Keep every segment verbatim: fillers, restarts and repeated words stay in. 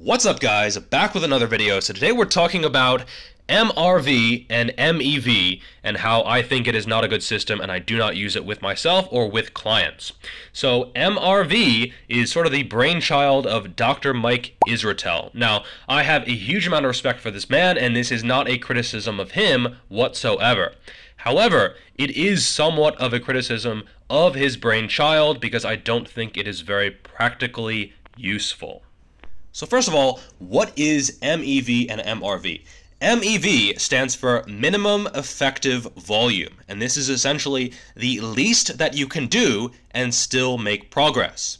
What's up, guys? Back with another video. So today we're talking about M R V and M E V and how I think it is not a good system and I do not use it with myself or with clients. So M R V is sort of the brainchild of Doctor Mike Israetel. Now, I have a huge amount of respect for this man, and this is not a criticism of him whatsoever. However, it is somewhat of a criticism of his brainchild because I don't think it is very practically useful. So first of all, what is M E V and M R V? M E V stands for minimum effective volume, and this is essentially the least that you can do and still make progress.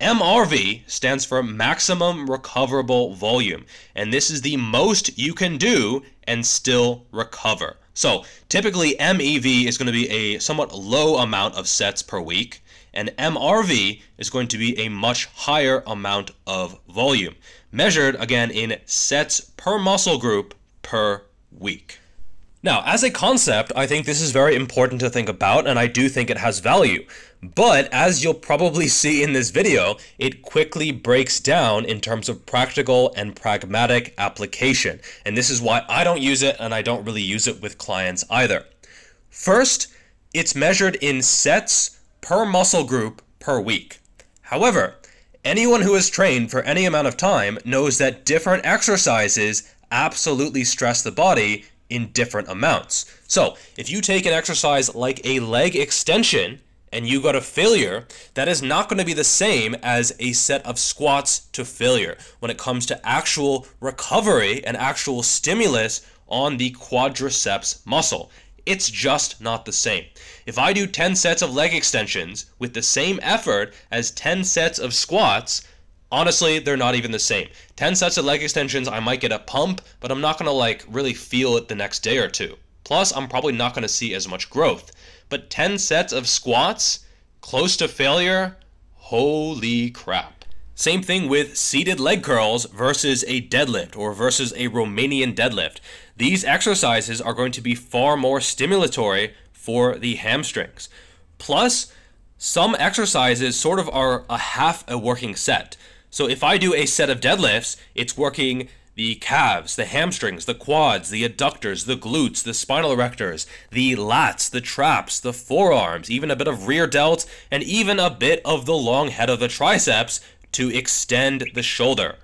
M R V stands for maximum recoverable volume, and this is the most you can do and still recover. So typically M E V is going to be a somewhat low amount of sets per week, and M R V is going to be a much higher amount of volume, measured again in sets per muscle group per week. Now, as a concept, I think this is very important to think about, and I do think it has value. But as you'll probably see in this video, it quickly breaks down in terms of practical and pragmatic application. And this is why I don't use it, and I don't really use it with clients either. First, it's measured in sets per muscle group per week. However, anyone who has trained for any amount of time knows that different exercises absolutely stress the body in different amounts. So if you take an exercise like a leg extension and you go to failure, that is not going to be the same as a set of squats to failure when it comes to actual recovery and actual stimulus on the quadriceps muscle. It's just not the same. If I do ten sets of leg extensions with the same effort as ten sets of squats, honestly, they're not even the same. ten sets of leg extensions, I might get a pump, but I'm not going to like really feel it the next day or two. Plus, I'm probably not going to see as much growth. But ten sets of squats, close to failure, holy crap. Same thing with seated leg curls versus a deadlift or versus a Romanian deadlift. These exercises are going to be far more stimulatory for the hamstrings. Plus, some exercises sort of are a half a working set. So if I do a set of deadlifts, it's working the calves, the hamstrings, the quads, the adductors, the glutes, the spinal erectors, the lats, the traps, the forearms, even a bit of rear delt, and even a bit of the long head of the triceps to extend the shoulder.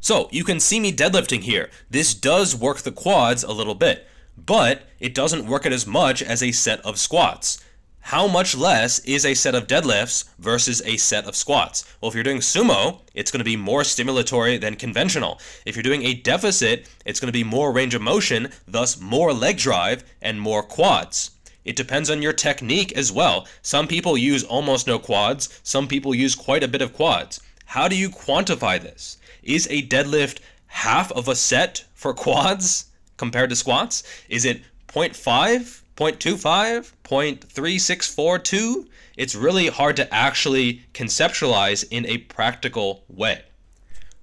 So you can see me deadlifting here. This does work the quads a little bit, but it doesn't work it as much as a set of squats. How much less is a set of deadlifts versus a set of squats? Well, if you're doing sumo, it's going to be more stimulatory than conventional. If you're doing a deficit, it's going to be more range of motion, thus more leg drive and more quads. It depends on your technique as well. Some people use almost no quads. Some people use quite a bit of quads. How do you quantify this? Is a deadlift half of a set for quads compared to squats? Is it zero point five? zero point two five, zero point three six four two, it's really hard to actually conceptualize in a practical way.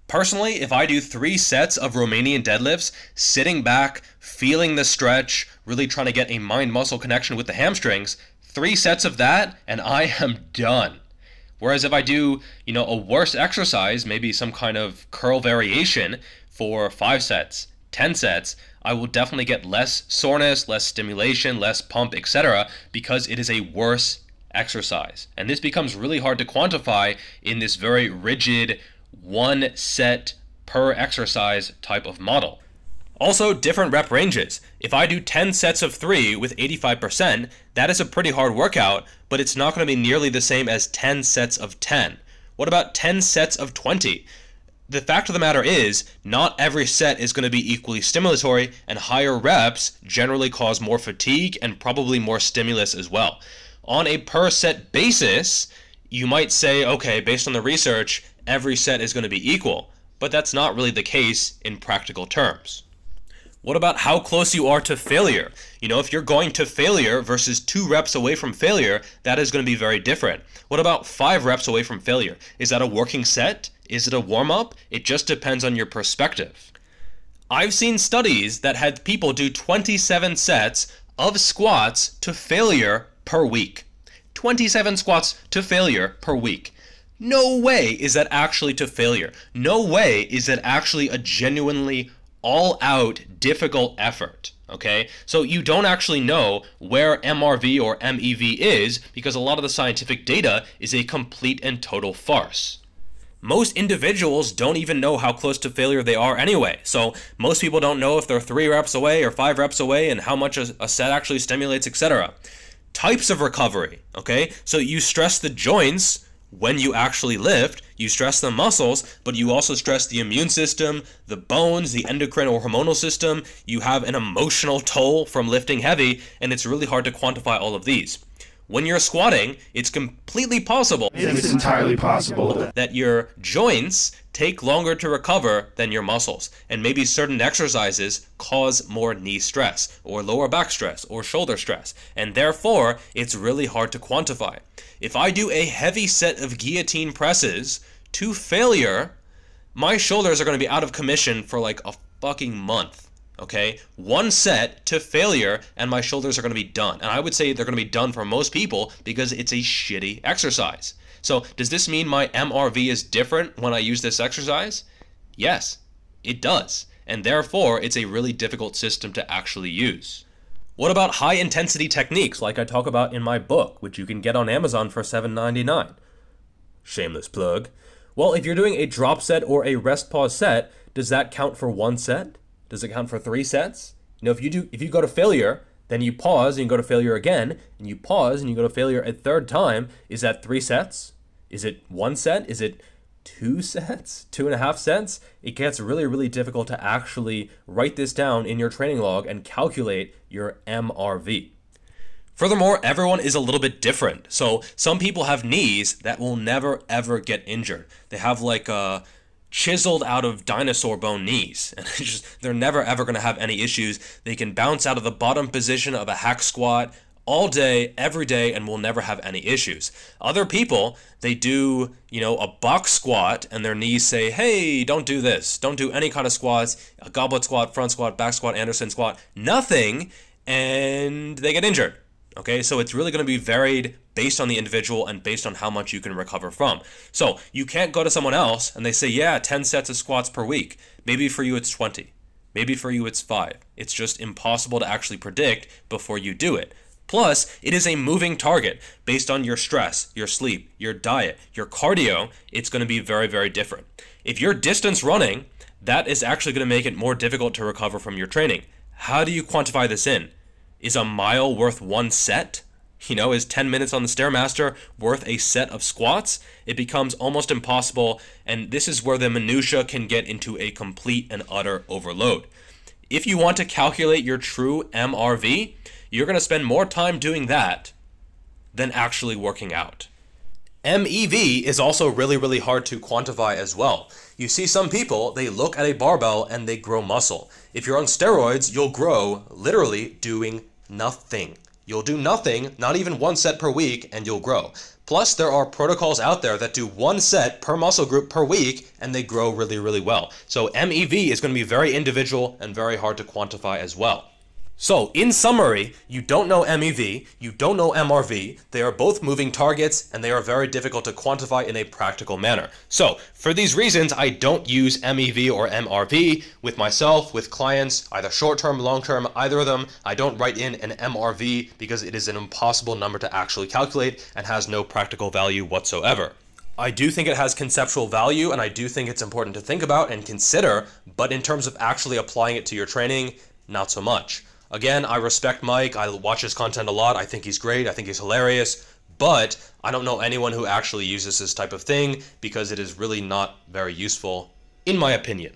Personally, if I do three sets of Romanian deadlifts, sitting back, feeling the stretch, really trying to get a mind-muscle connection with the hamstrings, three sets of that, and I am done. Whereas if I do, you know, a worse exercise, maybe some kind of curl variation for five sets, ten sets, I will definitely get less soreness, less stimulation, less pump, et cetera, because it is a worse exercise. And this becomes really hard to quantify in this very rigid one set per exercise type of model. Also, different rep ranges. If I do ten sets of three with eighty-five percent, that is a pretty hard workout, but it's not going to be nearly the same as ten sets of ten. What about ten sets of twenty? The fact of the matter is, not every set is going to be equally stimulatory, and higher reps generally cause more fatigue and probably more stimulus as well. On a per set basis, you might say, okay, based on the research, every set is going to be equal, but that's not really the case in practical terms. What about how close you are to failure? You know, if you're going to failure versus two reps away from failure, that is going to be very different. What about five reps away from failure? Is that a working set? Is it a warm-up? It just depends on your perspective. I've seen studies that had people do twenty-seven sets of squats to failure per week. twenty-seven squats to failure per week. No way is that actually to failure. No way is that actually a genuinely all-out difficult effort. Okay, so you don't actually know where M R V or M E V is because a lot of the scientific data is a complete and total farce. Most individuals don't even know how close to failure they are anyway. So most people don't know if they're three reps away or five reps away and how much a, a set actually stimulates, et cetera. Types of recovery, okay? So you stress the joints when you actually lift, you stress the muscles, but you also stress the immune system, the bones, the endocrine or hormonal system. You have an emotional toll from lifting heavy, and it's really hard to quantify all of these. When you're squatting, it's completely possible, it's entirely possible that your joints take longer to recover than your muscles, and maybe certain exercises cause more knee stress or lower back stress or shoulder stress, and therefore it's really hard to quantify. If I do a heavy set of guillotine presses to failure, my shoulders are going to be out of commission for like a fucking month, okay? One set to failure and my shoulders are going to be done, and I would say they're going to be done for most people because it's a shitty exercise. So does this mean my M R V is different when I use this exercise? Yes, it does. And therefore, it's a really difficult system to actually use. What about high intensity techniques like I talk about in my book, which you can get on Amazon for seven ninety-nine? Shameless plug. Well, if you're doing a drop set or a rest pause set, does that count for one set? Does it count for three sets? You know, if you do, if you go to failure, then you pause and you go to failure again, and you pause and you go to failure a third time. Is that three sets? Is it one set? Is it two sets? Two and a half sets? It gets really, really difficult to actually write this down in your training log and calculate your M R V. Furthermore, everyone is a little bit different. So some people have knees that will never, ever get injured. They have like a chiseled out of dinosaur bone knees, and just, they're never ever going to have any issues. They can bounce out of the bottom position of a hack squat all day, every day, and will never have any issues. Other people, they do, you know, a box squat and their knees say, hey, don't do this. Don't do any kind of squats, a goblet squat, front squat, back squat, Anderson squat, nothing, and they get injured. Okay, so it's really going to be varied based on the individual and based on how much you can recover from. So you can't go to someone else and they say, yeah, ten sets of squats per week. Maybe for you it's twenty. Maybe for you it's five. It's just impossible to actually predict before you do it. Plus, it is a moving target based on your stress, your sleep, your diet, your cardio. It's going to be very, very different. If you're distance running, that is actually going to make it more difficult to recover from your training. How do you quantify this in? Is a mile worth one set? You know, is ten minutes on the Stairmaster worth a set of squats? It becomes almost impossible, and this is where the minutia can get into a complete and utter overload. If you want to calculate your true M R V, you're going to spend more time doing that than actually working out. M E V is also really, really hard to quantify as well. You see some people, they look at a barbell and they grow muscle. If you're on steroids, you'll grow literally doing nothing. You'll do nothing, not even one set per week, and you'll grow. Plus, there are protocols out there that do one set per muscle group per week, and they grow really, really well. So M E V is going to be very individual and very hard to quantify as well. So in summary, you don't know M E V, you don't know M R V, they are both moving targets and they are very difficult to quantify in a practical manner. So for these reasons, I don't use M E V or M R V with myself, with clients, either short-term, long-term, either of them. I don't write in an M R V because it is an impossible number to actually calculate and has no practical value whatsoever. I do think it has conceptual value, and I do think it's important to think about and consider, but in terms of actually applying it to your training, not so much. Again, I respect Mike. I watch his content a lot. I think he's great. I think he's hilarious. But I don't know anyone who actually uses this type of thing because it is really not very useful, in my opinion.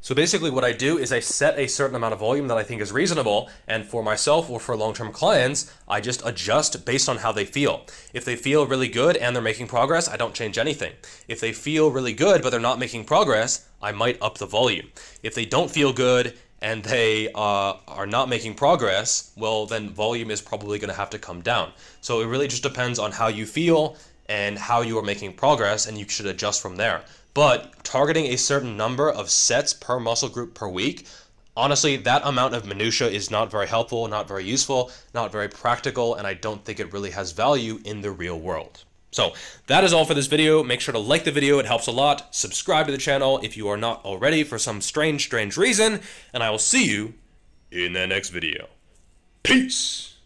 So basically what I do is I set a certain amount of volume that I think is reasonable, and for myself or for long-term clients, I just adjust based on how they feel. If they feel really good and they're making progress, I don't change anything. If they feel really good but they're not making progress, I might up the volume. If they don't feel good and they uh, are not making progress, well, then volume is probably going to have to come down. So it really just depends on how you feel and how you are making progress, and you should adjust from there. But targeting a certain number of sets per muscle group per week, honestly, that amount of minutia is not very helpful, not very useful, not very practical, and I don't think it really has value in the real world. So that is all for this video. Make sure to like the video. It helps a lot. Subscribe to the channel if you are not already for some strange, strange reason. And I will see you in the next video. Peace.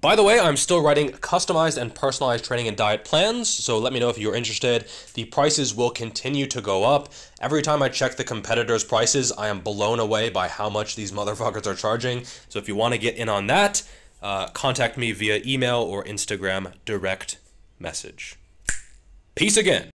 By the way, I'm still writing customized and personalized training and diet plans, so let me know if you're interested. The prices will continue to go up. Every time I check the competitors' prices, I am blown away by how much these motherfuckers are charging. So if you want to get in on that, uh, contact me via email or Instagram direct message. Peace again.